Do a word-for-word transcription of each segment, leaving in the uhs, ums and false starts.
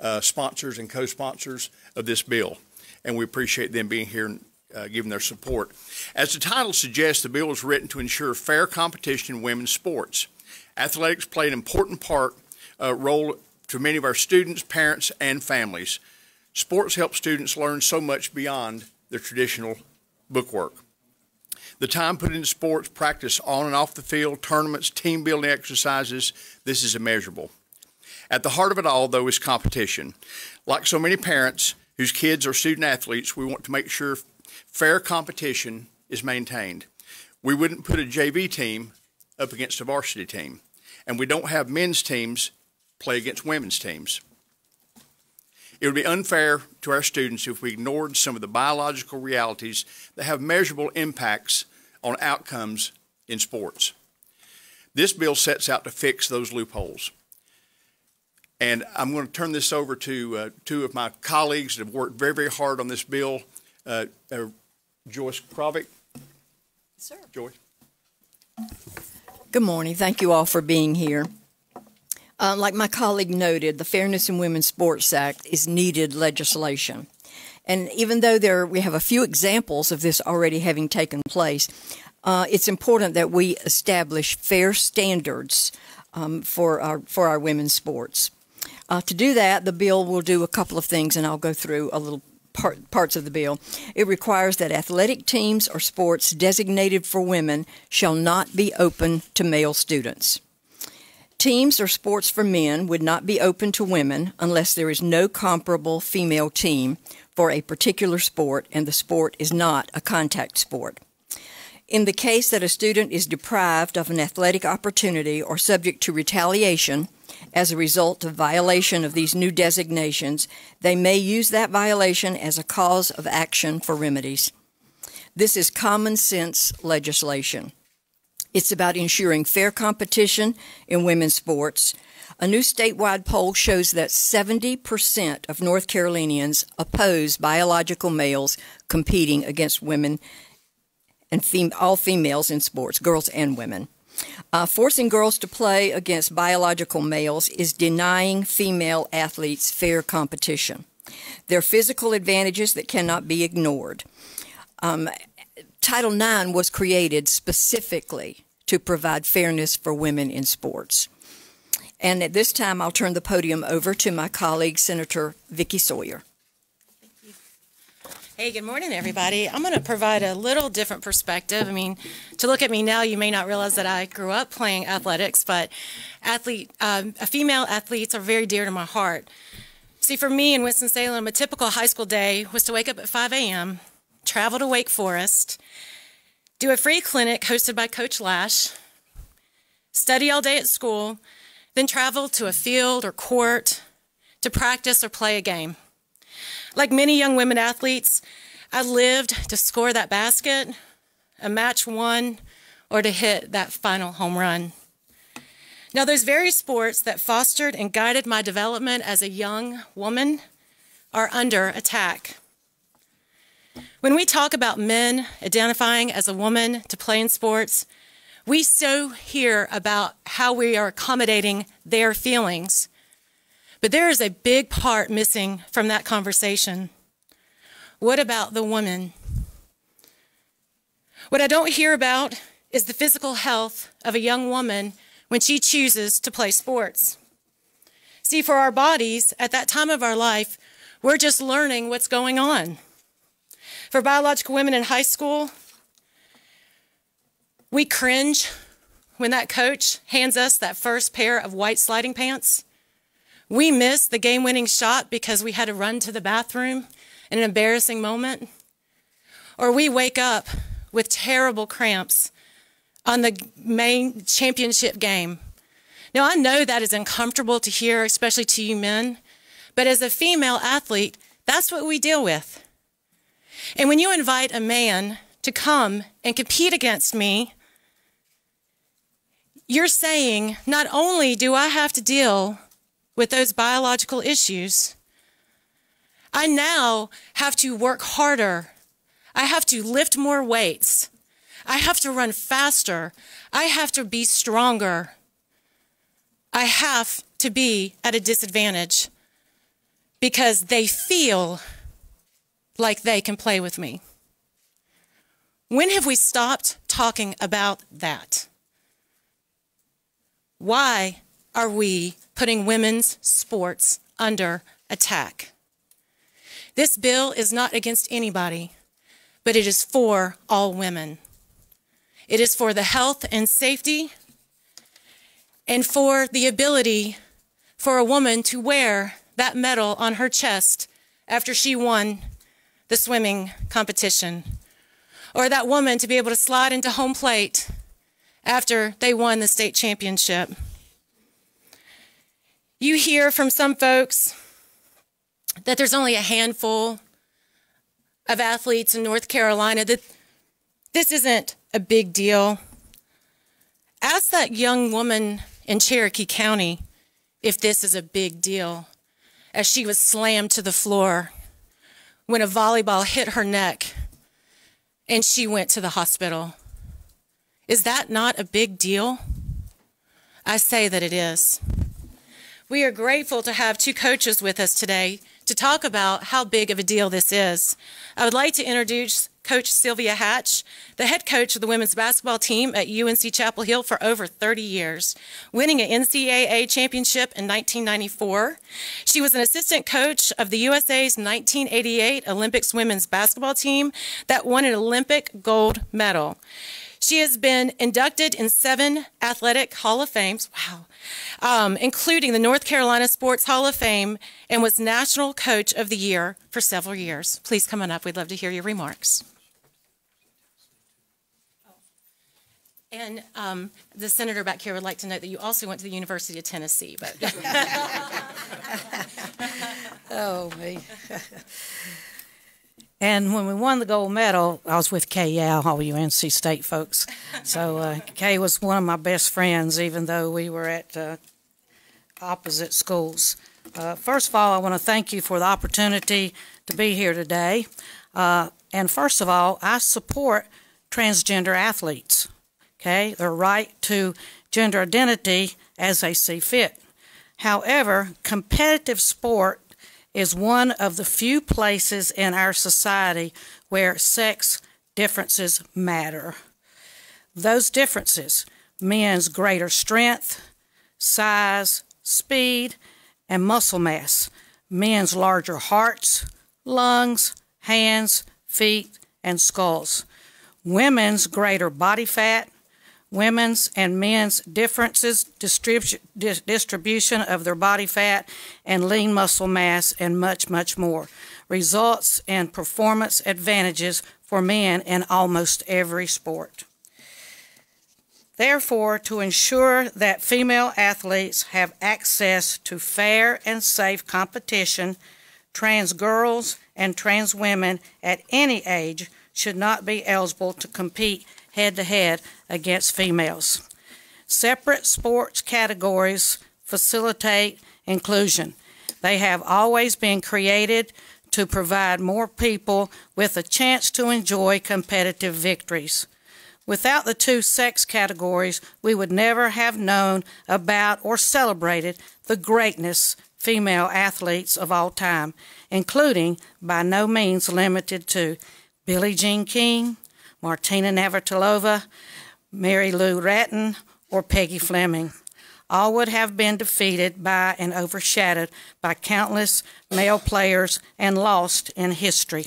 uh, sponsors and co-sponsors of this bill, and we appreciate them being here and uh, giving their support. As the title suggests, the bill was written to ensure fair competition in women's sports. Athletics play an important part, uh, role to many of our students, parents, and families. Sports help students learn so much beyond their traditional bookwork. The time put into sports, practice on and off the field, tournaments, team building exercises, this is immeasurable. At the heart of it all, though, is competition. Like so many parents whose kids are student athletes, we want to make sure fair competition is maintained. We wouldn't put a J V team up against a varsity team, and we don't have men's teams play against women's teams. It would be unfair to our students if we ignored some of the biological realities that have measurable impacts on outcomes in sports. This bill sets out to fix those loopholes. And I'm going to turn this over to uh, two of my colleagues that have worked very, very hard on this bill, uh, uh, Joyce Krawiec. Sir. Joyce. Good morning. Thank you all for being here. Uh, like my colleague noted, the Fairness in Women's Sports Act is needed legislation. And even though there we have a few examples of this already having taken place, uh, it's important that we establish fair standards um, for, our, for our women's sports. Uh, to do that, the bill will do a couple of things, and I'll go through a little part, parts of the bill. It requires that athletic teams or sports designated for women shall not be open to male students. Teams or sports for men would not be open to women unless there is no comparable female team for a particular sport and the sport is not a contact sport. In the case that a student is deprived of an athletic opportunity or subject to retaliation as a result of violation of these new designations, they may use that violation as a cause of action for remedies. This is common sense legislation. It's about ensuring fair competition in women's sports. A new statewide poll shows that seventy percent of North Carolinians oppose biological males competing against women and fem all females in sports, girls and women. Uh, forcing girls to play against biological males is denying female athletes fair competition. There are physical advantages that cannot be ignored. Um, Title nine was created specifically to provide fairness for women in sports. And at this time, I'll turn the podium over to my colleague, Senator Vickie Sawyer. Thank you. Hey, good morning, everybody. I'm going to provide a little different perspective. I mean, to look at me now, you may not realize that I grew up playing athletics, but athlete, um, female athletes are very dear to my heart. See, for me in Winston-Salem, a typical high school day was to wake up at five A M, travel to Wake Forest, do a free clinic hosted by Coach Lash, study all day at school, then travel to a field or court to practice or play a game. Like many young women athletes, I lived to score that basket, a match won, or to hit that final home run. Now, those very sports that fostered and guided my development as a young woman are under attack. When we talk about men identifying as a woman to play in sports, we so hear about how we are accommodating their feelings. But there is a big part missing from that conversation. What about the woman? What I don't hear about is the physical health of a young woman when she chooses to play sports. See, for our bodies, at that time of our life, we're just learning what's going on. For biological women in high school, we cringe when that coach hands us that first pair of white sliding pants. We miss the game-winning shot because we had to run to the bathroom in an embarrassing moment. Or we wake up with terrible cramps on the main championship game. Now, I know that is uncomfortable to hear, especially to you men, but as a female athlete, that's what we deal with. And when you invite a man to come and compete against me, you're saying, not only do I have to deal with those biological issues, I now have to work harder. I have to lift more weights. I have to run faster. I have to be stronger. I have to be at a disadvantage. because they feel like they can play with me. When have we stopped talking about that? Why are we putting women's sports under attack? This bill is not against anybody, but it is for all women. It is for the health and safety and for the ability for a woman to wear that medal on her chest after she won the swimming competition, or that woman to be able to slide into home plate after they won the state championship. You hear from some folks that there's only a handful of athletes in North Carolina, that this isn't a big deal. Ask that young woman in Cherokee County if this is a big deal, as she was slammed to the floor when a volleyball hit her neck and she went to the hospital. Is that not a big deal? I say that it is. We are grateful to have two coaches with us today to talk about how big of a deal this is. I would like to introduce Coach Sylvia Hatch, the head coach of the women's basketball team at U N C Chapel Hill for over thirty years, winning an N C double A championship in nineteen ninety-four. She was an assistant coach of the U S A's nineteen eighty-eight Olympics women's basketball team that won an Olympic gold medal. She has been inducted in seven athletic Hall of Fames, wow, um, including the North Carolina Sports Hall of Fame, and was National Coach of the Year for several years. Please come on up. We'd love to hear your remarks. And um, the senator back here would like to note that you also went to the University of Tennessee. But oh, me. And when we won the gold medal, I was with Kay Yow, all you N C State folks. So uh, Kay was one of my best friends, even though we were at uh, opposite schools. Uh, first of all, I want to thank you for the opportunity to be here today. Uh, and first of all, I support transgender athletes, okay, their right to gender identity as they see fit. However, competitive sport is one of the few places in our society where sex differences matter. Those differences, men's greater strength, size, speed, and muscle mass, men's larger hearts, lungs, hands, feet, and skulls, women's greater body fat, women's and men's differences, distribu dis distribution of their body fat and lean muscle mass, and much, much more, results in performance advantages for men in almost every sport. Therefore, to ensure that female athletes have access to fair and safe competition, trans girls and trans women at any age should not be eligible to compete head-to-head against females. Separate sports categories facilitate inclusion. They have always been created to provide more people with a chance to enjoy competitive victories. Without the two sex categories, we would never have known about or celebrated the greatness female athletes of all time, including, by no means limited to, Billie Jean King, Martina Navratilova, Mary Lou Retton, or Peggy Fleming. All would have been defeated by and overshadowed by countless male players and lost in history.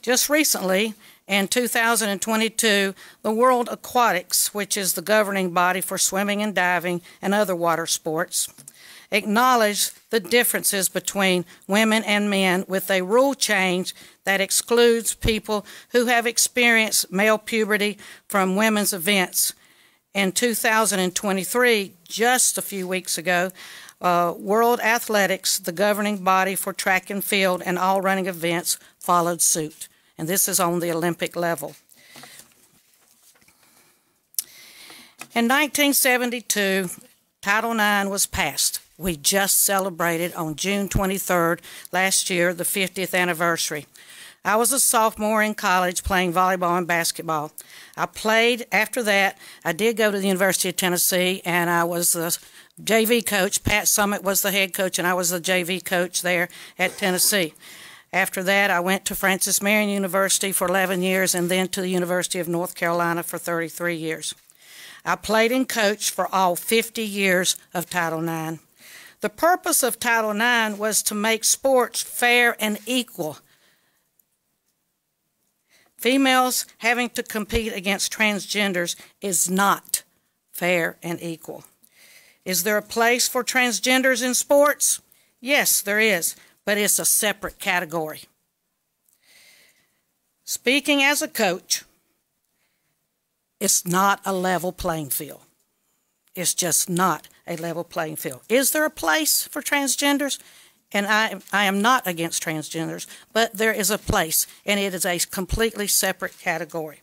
Just recently, in two thousand twenty-two, the World Aquatics, which is the governing body for swimming and diving and other water sports, acknowledged the differences between women and men with a rule change that excludes people who have experienced male puberty from women's events. In two thousand twenty-three, just a few weeks ago, uh, World Athletics, the governing body for track and field and all running events, followed suit. And this is on the Olympic level. In nineteen seventy-two, Title nine was passed. We just celebrated on June twenty-third last year the fiftieth anniversary. I was a sophomore in college playing volleyball and basketball. I played after that. I did go to the University of Tennessee, and I was the J V coach. Pat Summitt was the head coach, and I was the J V coach there at Tennessee. After that, I went to Francis Marion University for eleven years and then to the University of North Carolina for thirty-three years. I played and coached for all fifty years of Title nine. The purpose of Title nine was to make sports fair and equal. Females having to compete against transgenders is not fair and equal. Is there a place for transgenders in sports? Yes, there is, but it's a separate category. Speaking as a coach, it's not a level playing field. It's just not a level playing field. Is there a place for transgenders? And I, I am not against transgenders, but there is a place, and it is a completely separate category.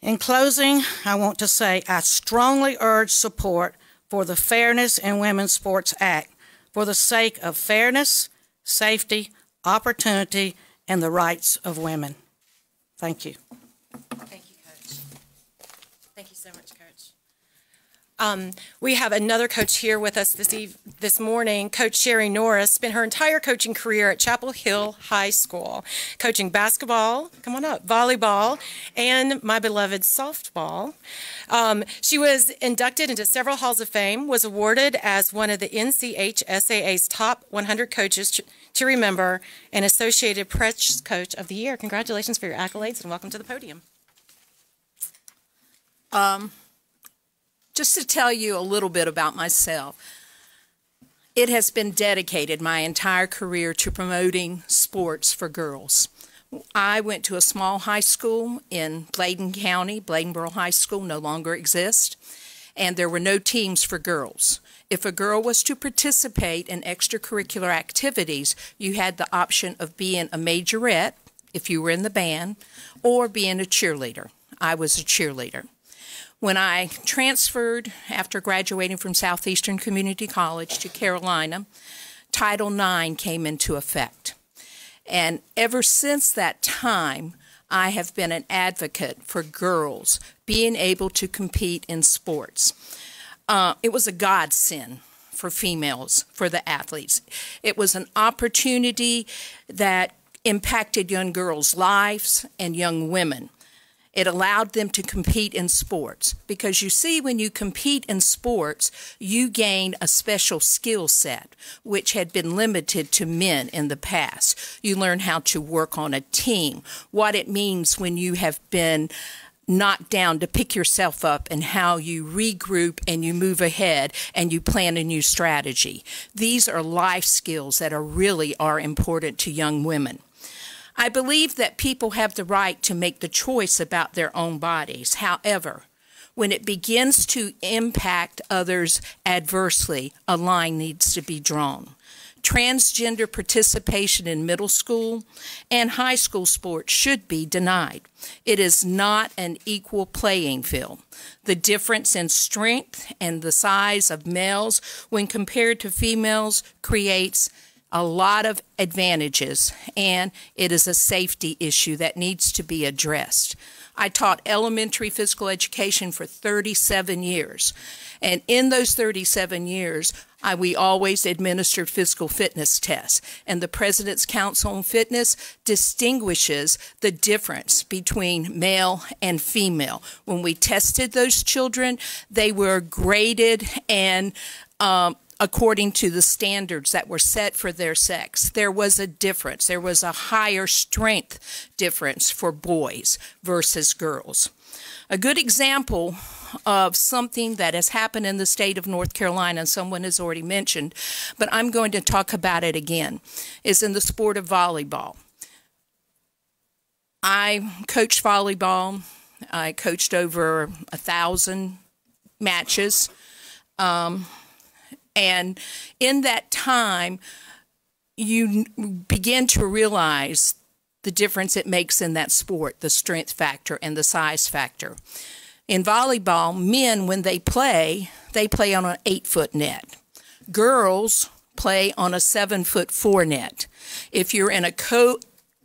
In closing, I want to say I strongly urge support for the Fairness in Women's Sports Act for the sake of fairness, safety, opportunity, and the rights of women. Thank you. Thank you, Coach. Thank you so much, Coach. Um, we have another coach here with us this eve this morning. Coach Sherry Norris spent her entire coaching career at Chapel Hill High School, coaching basketball, come on up, volleyball, and my beloved softball. Um, she was inducted into several halls of fame, was awarded as one of the N C H S A A's top one hundred coaches to, to remember, and Associated Press Coach of the Year. Congratulations for your accolades, and welcome to the podium. Um. Just to tell you a little bit about myself, it has been dedicated my entire career to promoting sports for girls. I went to a small high school in Bladen County. Bladenboro High School no longer exists, and there were no teams for girls. If a girl was to participate in extracurricular activities, you had the option of being a majorette, if you were in the band, or being a cheerleader. I was a cheerleader. When I transferred after graduating from Southeastern Community College to Carolina, Title nine came into effect. And ever since that time, I have been an advocate for girls being able to compete in sports. Uh, it was a godsend for females, for the athletes. It was an opportunity that impacted young girls' lives and young women. It allowed them to compete in sports, because you see, when you compete in sports, you gain a special skill set, which had been limited to men in the past. You learn how to work on a team, what it means when you have been knocked down to pick yourself up, and how you regroup and you move ahead and you plan a new strategy. These are life skills that are really are important to young women. I believe that people have the right to make the choice about their own bodies. However, when it begins to impact others adversely, a line needs to be drawn. Transgender participation in middle school and high school sports should be denied. It is not an equal playing field. The difference in strength and the size of males when compared to females creates a lot of advantages, and it is a safety issue that needs to be addressed. I taught elementary physical education for thirty-seven years, and in those thirty-seven years, I, we always administered physical fitness tests, and the President's Council on Fitness distinguishes the difference between male and female. When we tested those children, they were graded and um, according to the standards that were set for their sex. There was a difference. There was a higher strength difference for boys versus girls. A good example of something that has happened in the state of North Carolina, and someone has already mentioned, but I'm going to talk about it again, is in the sport of volleyball. I coached volleyball. I coached over a thousand matches. Um, And in that time, you begin to realize the difference it makes in that sport, the strength factor and the size factor. In volleyball, men, when they play, they play on an eight-foot net. Girls play on a seven foot four net. If you're in a co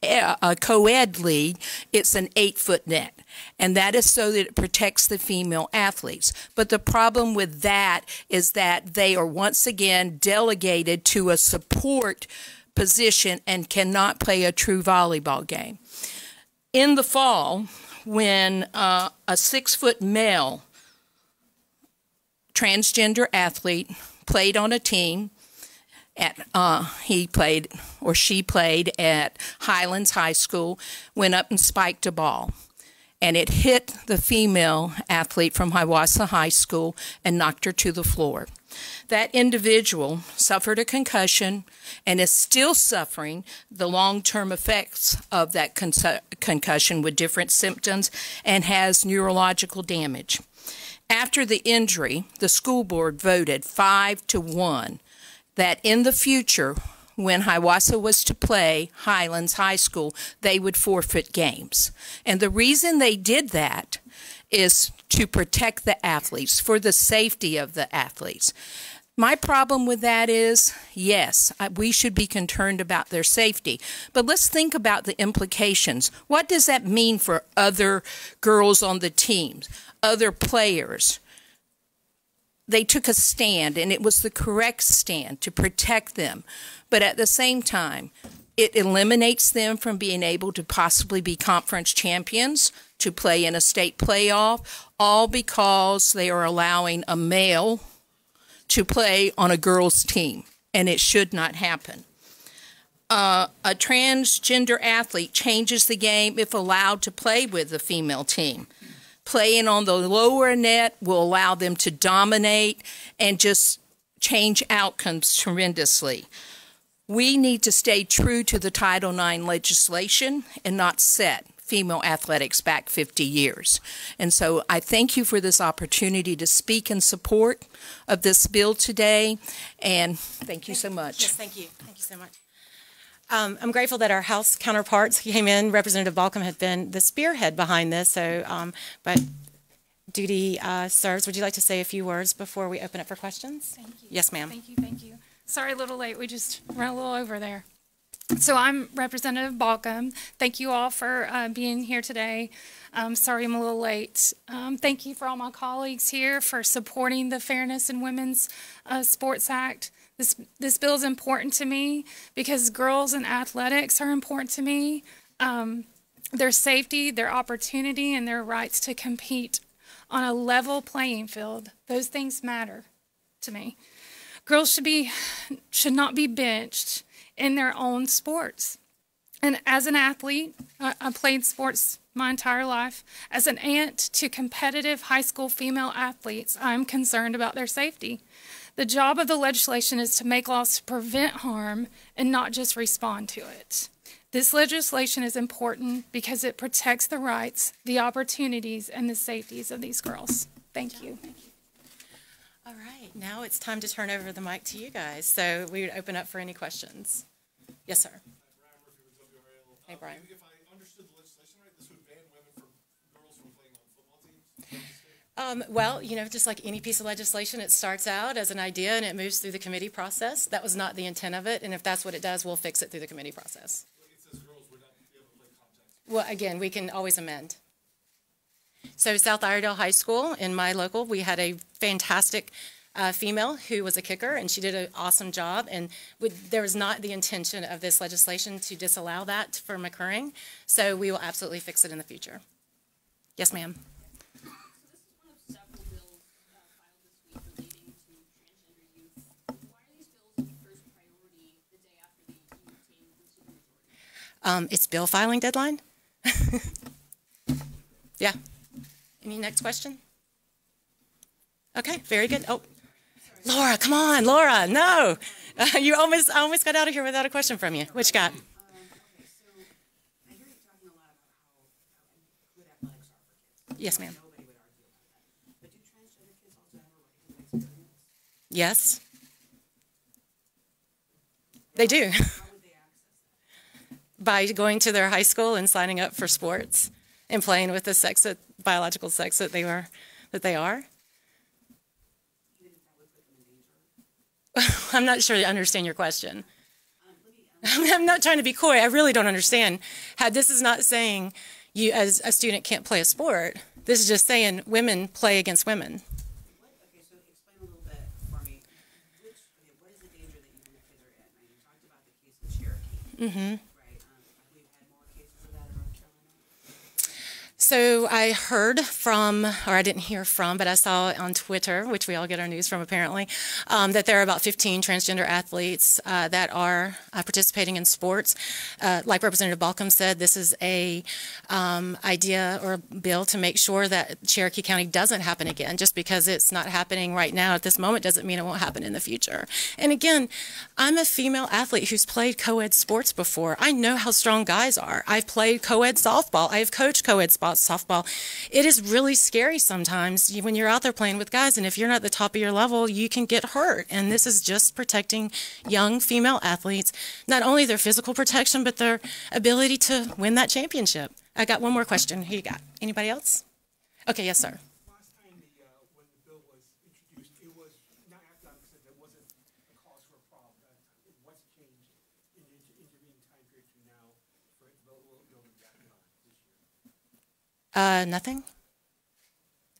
a co-ed league, it's an eight foot net. And that is so that it protects the female athletes. But the problem with that is that they are once again delegated to a support position and cannot play a true volleyball game. In the fall, when uh, a six foot male transgender athlete played on a team, At, uh, he played, or she played at Highlands High School, went up and spiked a ball. And it hit the female athlete from Hiwassee High School and knocked her to the floor. That individual suffered a concussion and is still suffering the long-term effects of that con concussion with different symptoms and has neurological damage. After the injury, the school board voted five to one that in the future, when Hiwassee was to play Highlands High School, they would forfeit games. And the reason they did that is to protect the athletes, for the safety of the athletes. My problem with that is, yes, we should be concerned about their safety, but let's think about the implications. What does that mean for other girls on the teams, other players? They took a stand, and it was the correct stand to protect them. But at the same time, it eliminates them from being able to possibly be conference champions, to play in a state playoff, all because they are allowing a male to play on a girls' team, and it should not happen. Uh, a transgender athlete changes the game if allowed to play with the female team. Playing on the lower net will allow them to dominate and just change outcomes tremendously. We need to stay true to the Title nine legislation and not set female athletics back fifty years. And so I thank you for this opportunity to speak in support of this bill today. And thank you so much. Yes, thank you. Thank you so much. Um, I'm grateful that our House counterparts came in. Representative Balcom had been the spearhead behind this, so, um, but duty uh, serves. Would you like to say a few words before we open up for questions? Thank you. Yes, ma'am. Thank you, thank you. Sorry, a little late. We just ran a little over there. So I'm Representative Balcom. Thank you all for uh, being here today. Um, sorry I'm a little late. Um, thank you for all my colleagues here for supporting the Fairness in Women's uh, Sports Act. This, this bill is important to me because girls in athletics are important to me. Um, their safety, their opportunity, and their rights to compete on a level playing field, those things matter to me. Girls should be, should not be benched in their own sports. And as an athlete, I, I played sports my entire life. As an aunt to competitive high school female athletes, I'm concerned about their safety. The job of the legislation is to make laws to prevent harm and not just respond to it. This legislation is important because it protects the rights, the opportunities, and the safeties of these girls. Thank you. Thank you. All right, now it's time to turn over the mic to you guys. So we would open up for any questions. Yes, sir. Hi, Brian. Hey, Brian. If I understood the legislation right, this would ban women from girls from playing on football teams? Um, well, you know, just like any piece of legislation, it starts out as an idea and it moves through the committee process. That was not the intent of it, and if that's what it does, we'll fix it through the committee process. Well, again, we can always amend. So South Iredale High School, in my local, we had a fantastic uh, female who was a kicker, and she did an awesome job, and with, there was not the intention of this legislation to disallow that from occurring, so we will absolutely fix it in the future. Yes, ma'am. Um, it's bill filing deadline. Yeah. Any next question? Okay, very good. Oh, Laura, come on, Laura, no. Uh, you almost, I almost got out of here without a question from you. What you got? Yes, ma'am. Yes. They do. By going to their high school and signing up for sports and playing with the sex, that, biological sex that they are, that they are. I'm not sure I understand your question. I'm not trying to be coy. I really don't understand. How, this is not saying you as a student can't play a sport. This is just saying women play against women. What? Okay, so explain a little bit for me. Which, okay, what is the danger that you and your kids are in? Now, you talked about the case of Cherokee. Mm-hmm. Right? Um, have we had more cases of that in North Carolina? So I heard from, or I didn't hear from, but I saw on Twitter, which we all get our news from apparently, um, that there are about fifteen transgender athletes uh, that are uh, participating in sports. Uh, like Representative Balcom said, this is a um, idea or bill to make sure that Cherokee County doesn't happen again. Just because it's not happening right now at this moment doesn't mean it won't happen in the future. And again, I'm a female athlete who's played co-ed sports before. I know how strong guys are. I've played co-ed softball. I've coached co-ed softball. It is really scary sometimes when you're out there playing with guys, and if you're not at the top of your level, you can get hurt. And this is just protecting young female athletes, not only their physical protection, but their ability to win that championship. I got one more question. Who you got? Anybody else? Okay, yes, sir. Last time the, uh, when the bill was introduced, it was not academic, so there wasn't a cause for a problem. What's changed in the intervening time period to now for it to go back this year? Nothing.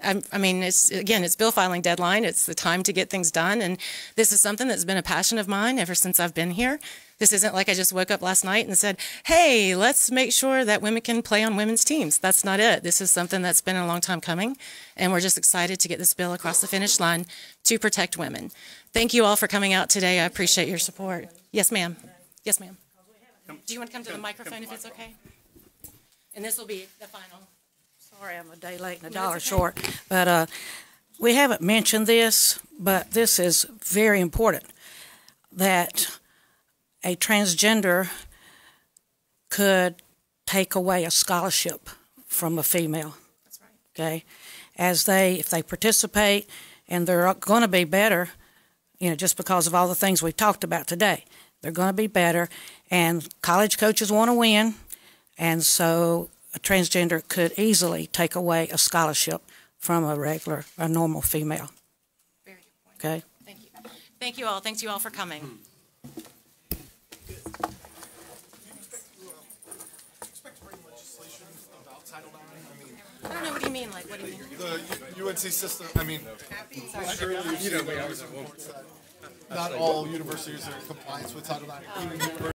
I mean, it's, again, it's bill filing deadline. It's the time to get things done. And this is something that's been a passion of mine ever since I've been here. This isn't like I just woke up last night and said, hey, let's make sure that women can play on women's teams. That's not it. This is something that's been a long time coming. And we're just excited to get this bill across the finish line to protect women. Thank you all for coming out today. I appreciate your support. Yes, ma'am. Yes, ma'am. Do you want to come to the microphone if it's okay? And this will be the final. Sorry, I'm a day late and a dollar no, okay. short, but uh, we haven't mentioned this, but this is very important, that a transgender could take away a scholarship from a female. That's right. Okay, as they, if they participate, and they're going to be better, you know, just because of all the things we've talked about today, they're going to be better, and college coaches want to win, and so a transgender could easily take away a scholarship from a regular, a normal female. Very good point. Okay. Thank you. Thank you all. Thanks you all for coming. I don't know, what do you mean? Like, what do you mean? The U N C system, I mean, you know, not all universities are in compliance with Title nine.